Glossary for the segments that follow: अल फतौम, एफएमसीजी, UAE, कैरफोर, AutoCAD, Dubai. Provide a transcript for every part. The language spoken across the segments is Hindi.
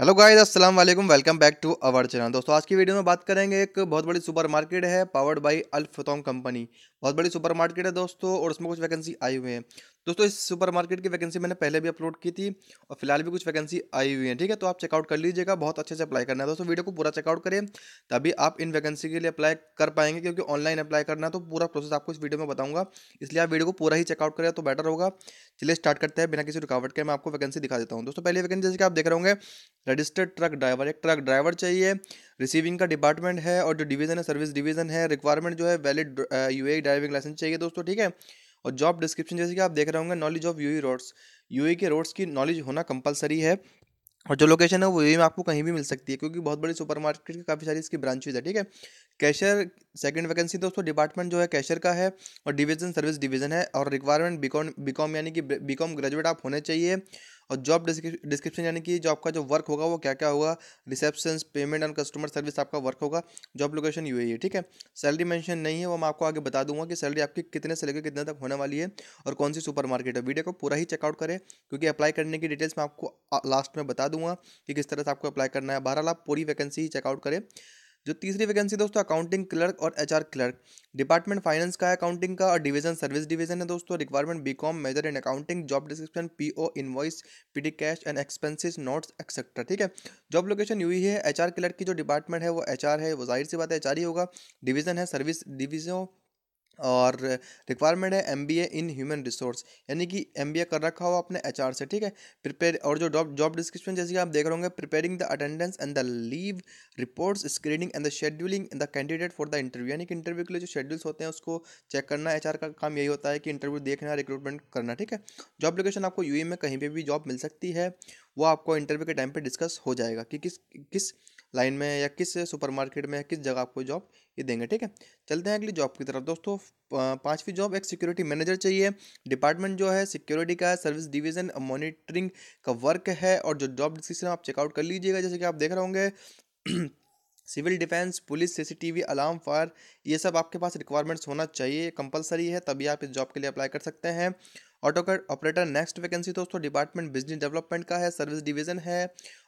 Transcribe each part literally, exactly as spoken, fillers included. हेलो गाइस अस्सलाम वालेकुम, welcome back to our channel. दोस्तों आज की वीडियो में बात करेंगे, एक बहुत बड़ी सुपरमार्केट है powered by अल फतौम company. बहुत बड़ी सुपरमार्केट है दोस्तों और उसमें कुछ वैकेंसी आई हुई है। दोस्तों इस सुपरमार्केट की वैकेंसी मैंने पहले भी अपलोड की थी और फिलहाल भी कुछ वैकेंसी आई हुई है, ठीक है। तो आप चेकआउट कर लीजिएगा, बहुत अच्छे से अप्लाई करना है दोस्तों। वीडियो को पूरा चेकआउट करें तभी आप इन वैकेंसी के लिए अप्लाई कर पाएंगे, क्योंकि ऑनलाइन अप्लाई करना है तो पूरा प्रोसेस आपको इस वीडियो में बताऊंगा, इसलिए आप वीडियो को पूरा ही चेकआउट करें तो बेटर होगा। चलिए स्टार्ट करते हैं, बिना किसी रुकावट के मैं आपको वैकेंसी दिखा देता हूँ। दोस्तों पहली वैकेंसी जैसे कि आप देख रहे होंगे, रजिस्टर्ड ट्रक ड्राइवर, एक ट्रक ड्राइवर चाहिए। रिसीविंग का डिपार्टमेंट है और जो डिवीज़न है सर्विस डिवीज़न है। रिक्वायरमेंट जो है वैलिड यूएई ड्राइविंग लाइसेंस चाहिए दोस्तों, ठीक है। और जॉब डिस्क्रिप्शन जैसे कि आप देख रहे होंगे, knowledge of UAE roads, UAE के रोड्स की नॉलेज होना कंपलसरी है। और जो लोकेशन है वो यूएई में आपको कहीं भी मिल सकती है, क्योंकि बहुत बड़ी सुपरमार्केट की काफ़ी सारी इसकी ब्रांचेज है, ठीक है। कैशियर सेकंड वैकेंसी दोस्तों, डिपार्टमेंट जो है कैशियर का है और डिवीज़न सर्विस डिवीज़न है। और रिक्वायरमेंट बीकॉम बीकॉम यानी कि बीकॉम ग्रेजुएट आप होने चाहिए। और जॉब डिस्क्रिप्शन यानी कि जॉब का जो वर्क होगा वो क्या क्या होगा, reception payment and customer service आपका वर्क होगा। जॉब लोकेशन यूएई है, ठीक है। सैलरी मेंशन नहीं है, वो मैं आपको आगे बता दूंगा कि सैलरी आपकी कितने से लेकर कितने तक होने वाली है और कौन सी सुपरमार्केट है। वीडियो को पूरा ही चेकआउट करें, क्योंकि अप्लाई करने की डिटेल्स मैं आपको लास्ट में बता दूंगा कि किस तरह से आपको अप्लाई करना है। बहरहाल आप पूरी वैकेंसी ही चेकआउट करें। जो तीसरी वैकेंसी दोस्तों, अकाउंटिंग क्लर्क और एचआर क्लर्क, डिपार्टमेंट फाइनेंस का है अकाउंटिंग का और डिवीज़न सर्विस डिवीज़न है दोस्तों। Requirement BCom major in accounting. Job description PO invoice PD cash and expenses notes etcetera, ठीक है। जॉब लोकेशन यूएई है। एचआर क्लर्क की जो डिपार्टमेंट है वो एचआर है, वो जाहिर सी बात है एचआर ही होगा। डिवीज़न है सर्विस डिवीज़न और रिक्वायरमेंट है एमबीए इन ह्यूमन रिसोर्स, यानी कि एमबीए कर रखा हो आपने एचआर से, ठीक है। प्रिपेयर और जो जॉब जॉब डिस्क्रिप्शन जैसे कि आप देख रहे होंगे, preparing the attendance and the leave reports, screening and the scheduling the candidate for the interview, यानी कि इंटरव्यू के लिए जो शेड्यूल्स होते हैं उसको चेक करना। एचआर का काम यही होता है कि इंटरव्यू देखना, रिक्रूटमेंट करना, ठीक है। जॉब लोकेशन आपको यूएई में कहीं पर भी जॉब मिल सकती है, वो आपको इंटरव्यू के टाइम पर डिस्कस हो जाएगा कि किस किस लाइन में या किस सुपरमार्केट में या किस जगह आपको जॉब ये देंगे, ठीक है। चलते हैं अगली जॉब की तरफ दोस्तों। पांचवी जॉब, एक सिक्योरिटी मैनेजर चाहिए। डिपार्टमेंट जो है सिक्योरिटी का है, सर्विस डिवीज़न मॉनिटरिंग का वर्क है। और जो जॉब डिस्क्रिप्शन आप चेकआउट कर लीजिएगा, जैसे कि आप देख रहे होंगे civil defence police CCTV alarm fire, ये सब आपके पास रिक्वायरमेंट्स होना चाहिए, कंपलसरी है, तभी आप इस जॉब के लिए अप्लाई कर सकते हैं। ऑटोकैड ऑपरेटर नेक्स्ट वैकेंसी दोस्तों, डिपार्टमेंट बिजनेस डेवलपमेंट का है, सर्विस डिवीज़न है।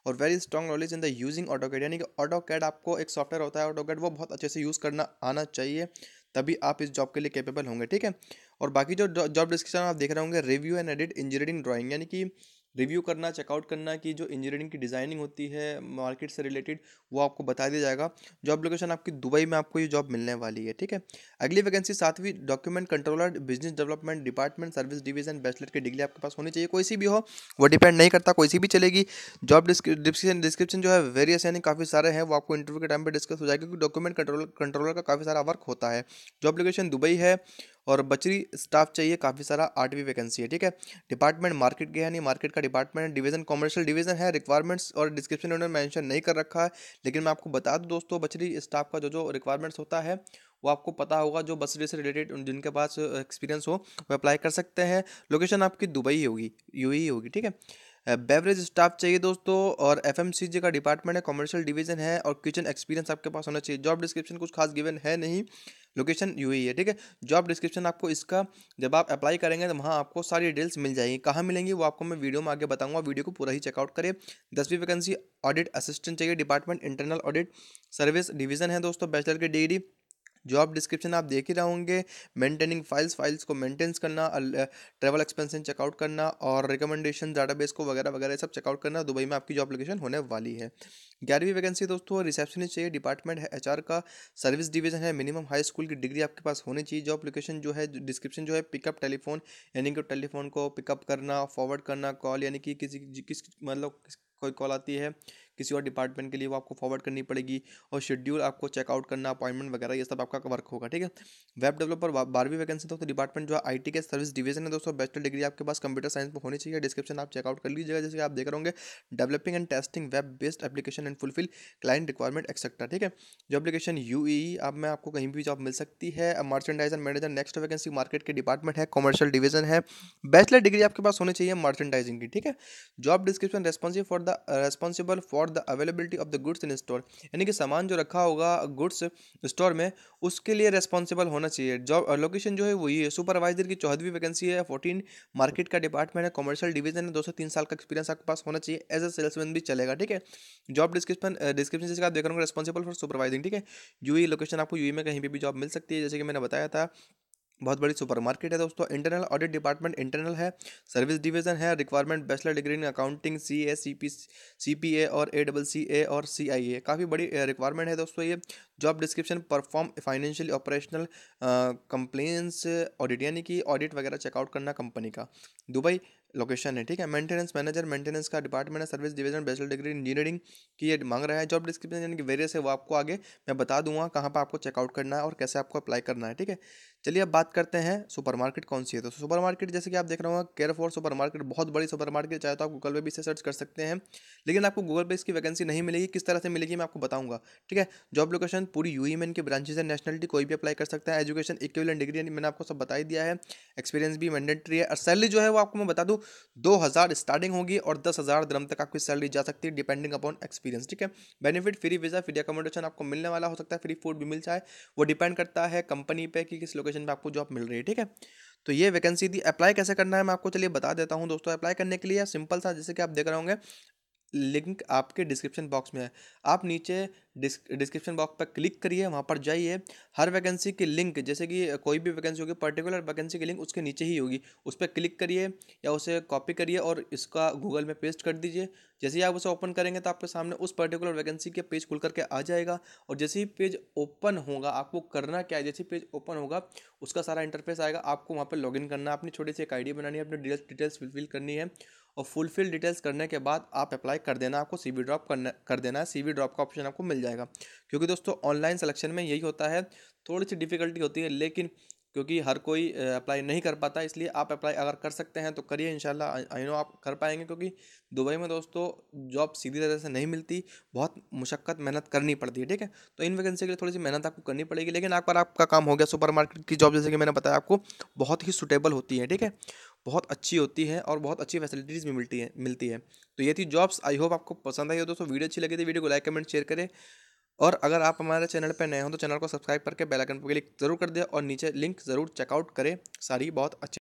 और very strong knowledge in the using AutoCAD, यानी कि ऑटोकैड आपको एक सॉफ्टवेयर होता है ऑटोकैड, वो बहुत अच्छे से यूज़ करना आना चाहिए, तभी आप इस जॉब के लिए कैपेबल होंगे, ठीक है। और बाकी जो जॉब डिस्क्रिप्शन आप देख रहे होंगे, review and edit engineering drawing, यानी कि रिव्यू करना, चेकआउट करना कि जो इंजीनियरिंग की डिज़ाइनिंग होती है मार्केट से रिलेटेड वो आपको बता दिया जाएगा। जॉब लोकेशन आपकी दुबई में आपको ये जॉब मिलने वाली है, ठीक है। अगली वैकेंसी सातवीं, document controller, business development, department service division. Bachelor की डिग्री आपके पास होनी चाहिए, कोई सी भी हो, वो डिपेंड नहीं करता, कोई सी भी चलेगी। जॉब डिस्क्रिप्शन डिस्क्रिप्शन जो है वेरियस यानी काफ़ी सारे हैं, वो आपको इंटरव्यू के टाइम पर डिस्कस हो जाएगा, क्योंकि डॉक्यूमेंट कंट्रोलर कंट्रोलर का काफ़ी सारा वर्क होता है। जॉब लोकेशन दुबई है और बचरी स्टाफ चाहिए काफ़ी सारा। आठवीं वैकेंसी है, ठीक है। डिपार्टमेंट मार्केट के है, नहीं मार्केट का डिपार्टमेंट। डिवीज़न कॉमर्शियल डिवीज़न है। रिक्वायरमेंट्स और डिस्क्रिप्शन उन्होंने मेंशन नहीं कर रखा है, लेकिन मैं आपको बता दूं दोस्तों, बचरी स्टाफ का जो जो रिक्वायरमेंट्स होता है वो आपको पता होगा, जो बसरी से रिलेटेड जिनके पास एक्सपीरियंस हो वो अप्लाई कर सकते हैं। लोकेशन आपकी दुबई होगी, यूएई होगी, ठीक है। बेवरेज स्टाफ चाहिए दोस्तों और एफएमसीजी का डिपार्टमेंट है, कॉमर्शियल डिवीज़न है और किचन एक्सपीरियंस आपके पास होना चाहिए। जॉब डिस्क्रिप्शन कुछ खास गिवन है नहीं, लोकेशन यूएई है, ठीक है। जॉब डिस्क्रिप्शन आपको इसका जब आप अप्लाई करेंगे तो वहाँ आपको सारी डिटेल्स मिल जाएंगी, कहाँ मिलेंगी वो आपको मैं वीडियो में आगे बताऊँगा, वीडियो को पूरा ही चेकआउट करें। दसवीं वैकेंसी ऑडिट असिस्टेंट चाहिए, department internal audit service division है दोस्तों। बैचलर की डिग्री, जॉब डिस्क्रिप्शन आप देख ही रहे होंगे, मेंटेनिंग फाइल्स, फाइल्स को मेंटेन्स करना, ट्रैवल एक्सपेंसेस चेकआउट करना और रिकमेंडेशन डाटाबेस को वगैरह वगैरह सब चेकआउट करना। दुबई में आपकी जॉब लोकेशन होने वाली है। ग्यारहवीं वैकेंसी दोस्तों, रिसेप्शनिस्ट चाहिए, डिपार्टमेंट है एचआर का, सर्विस डिवीज़न है। मिनिमम हाई स्कूल की डिग्री आपके पास होनी चाहिए। जॉब लोकेशन जो है डिस्क्रिप्शन जो है पिकअप टेलीफोन, यानी कि टेलीफोन को पिकअप करना, फॉरवर्ड करना कॉल, यानी कि किसी किस मतलब कोई कॉल आती है किसी और डिपार्टमेंट के लिए वो आपको फॉरवर्ड करनी पड़ेगी। और शेड्यूल आपको चेकआउट करना, अपॉइंटमेंट वगैरह ये सब आपका वर्क होगा, ठीक है। वेब डेवलपर बारहवीं वैकेंसी दोस्तों, डिपार्टमेंट जो है आईटी के सर्विस डिवीज़न है दोस्तों। बैचलर डिग्री आपके पास कंप्यूटर साइंस में होनी चाहिए। डिस्क्रिप्शन आप चेकआउट कर लीजिएगा, जैसे आप देख रहे होंगे, developing and testing web based application and fulfil client requirement etcetera, ठीक है। जो एप्लीकेशन यूएई आप में आपको कहीं भी जॉब मिल सकती है। Merchandiser manager next vacancy, market के डिपार्टमेंट है, कॉमर्शियल डिवीज़न है। बैचलर डिग्री आपके पास होनी चाहिए मार्चेंडाइजिंग की, ठीक है। Job description responsive for the responsible for और the availability of the goods in store, यानी कि सामान जो रखा होगा गुड्स स्टोर में उसके लिए रेस्पॉन्सिबल होना चाहिए। जॉब लोकेशन जो है वो ये है, सुपरवाइजर की चौदहवीं वैकेंसी है, फोर्टीन मार्केट का डिपार्टमेंट है, कॉमर्शियल डिवीजन है, दो से तीन साल का एक्सपीरियंस आपके पास होना चाहिए, एज ए सेल्समैन भी चलेगा। ठीक है, जॉब डिस्क्रिप्शन डिस्क्रिप्शन से आप देख रहे होंगे रेस्पॉन्सिबल फॉर सुपरवाइजिंग। ठीक है, यूएई लोकेशन, आपको यूएई में कहीं भी जॉब मिल सकती है, जैसे कि मैंने बताया था बहुत बड़ी सुपरमार्केट है दोस्तों। इंटरनल ऑडिट डिपार्टमेंट इंटरनल है, सर्विस डिवीजन है, requirement bachelor degree in accounting, C A C P C P A और ए डबल सी ए और सी आई ए, काफ़ी बड़ी रिक्वायरमेंट है दोस्तों ये। Job description perform financial operational compliance audit, यानी कि ऑडिट वगैरह चेकआउट करना कंपनी का। दुबई लोकेशन है। ठीक है, मेंटेनेंस मैनेजर, मेंटेनेंस का डिपार्टमेंट है, service division, bachelor degree engineering की ये मांग रहा है। जॉब डिस्क्रिप्शन यानी कि वेरियस है, वो आपको आगे मैं बता दूंगा कहाँ पर आपको चेकआउट करना है और कैसे आपको अप्लाई करना है। ठीक है, चलिए अब बात करते हैं सुपरमार्केट कौन सी है। तो सुपरमार्केट जैसे कि आप देख रहे हो कैरफोर सुपरमार्केट, बहुत बड़ी सुपरमार्केट, चाहे तो आप गूगल पे भी इसे सर्च कर सकते हैं, लेकिन आपको गूगल पे इसकी वैकेंसी नहीं मिलेगी, किस तरह से मिलेगी मैं आपको बताऊंगा। ठीक है, जॉब लोकेशन पूरी यूएई में इनके ब्रांचेज है, नेशनलिटी कोई भी अप्लाई कर सकता है, एजुकेशन इक्विवेलेंट डिग्री मैंने आपको सब बता ही दिया है, एक्सपीरियंस भी मैंडेटरी है, और सैलरी जो है वो आपको मैं बता दूँ दो हज़ार स्टार्टिंग होगी और दस हज़ार दरम तक आपकी सैलरी जा सकती है डिपेंडिंग अपॉन एक्सपीरियंस। ठीक है, benefit free visa, free accommodation आपको मिलने वाला हो सकता है, फ्री फूड भी मिल जाए, वो डिपेंड करता है कंपनी पे कि किस लोकेशन पे आपको जॉब मिल रही है। ठीक है, तो ये वैकेंसी थी। अप्लाई कैसे करना है मैं आपको चलिए बता देता हूं दोस्तों। अप्लाई करने के लिए सिंपल सा, जैसे कि आप देख रहे होंगे लिंक आपके डिस्क्रिप्शन बॉक्स में है, आप नीचे डिस्क्रिप्शन बॉक्स पर क्लिक करिए, वहाँ पर जाइए, हर वैकेंसी की लिंक, जैसे कि कोई भी वैकेंसी होगी पर्टिकुलर वैकेंसी की लिंक उसके नीचे ही होगी, उस पर क्लिक करिए या उसे कॉपी करिए और इसका गूगल में पेस्ट कर दीजिए। जैसे ही आप उसे ओपन करेंगे तो आपके सामने उस पर्टिकुलर वैकेंसी के पेज खुल करके आ जाएगा, और जैसे ही पेज ओपन होगा आपको करना क्या है, जैसे ही पेज ओपन होगा उसका सारा इंटरफेस आएगा, आपको वहाँ पर लॉगिन करना है, अपनी छोटी सी एक आईडी बनानी है, अपनी डिटेल्स फुलफिल करनी है, और फुलफिल डिटेल्स करने के बाद आप अप्लाई कर देना, आपको सीवी ड्रॉप करना कर देना है, सीवी ड्रॉप का ऑप्शन आपको मिल जाएगा। क्योंकि दोस्तों ऑनलाइन सिलेक्शन में यही होता है, थोड़ी सी डिफ़िकल्टी होती है, लेकिन क्योंकि हर कोई अप्लाई नहीं कर पाता, इसलिए आप अप्लाई अगर कर सकते हैं तो करिए, इंशाल्लाह आई नो आप कर पाएंगे, क्योंकि दुबई में दोस्तों जॉब सीधी तरह से नहीं मिलती, बहुत मुशक्क़त मेहनत करनी पड़ती है। ठीक है, तो इन वैकेंसी के लिए थोड़ी सी मेहनत आपको करनी पड़ेगी, लेकिन एक बार आपका काम हो गया, सुपरमार्केट की जॉब जैसे कि मैंने बताया आपको बहुत ही सूटेबल होती है। ठीक है, बहुत अच्छी होती है और बहुत अच्छी फैसिलिटीज़ भी मिलती है मिलती है तो ये थी जॉब्स। आई होप आपको पसंद आई हो दोस्तों, वीडियो अच्छी लगी थी वीडियो को लाइक कमेंट शेयर करें, और अगर आप हमारे चैनल पर नए हो तो चैनल को सब्सक्राइब करके बेल आइकन पर क्लिक जरूर कर दें, और नीचे लिंक ज़रूर चेकआउट करें, सारी बहुत अच्छी